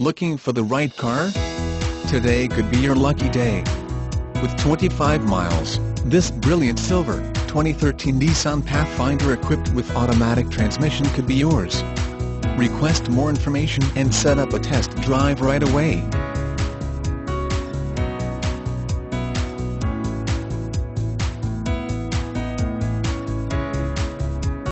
Looking for the right car? Today could be your lucky day. With 25 miles, this brilliant silver 2013 Nissan Pathfinder equipped with automatic transmission could be yours. Request more information and set up a test drive right away.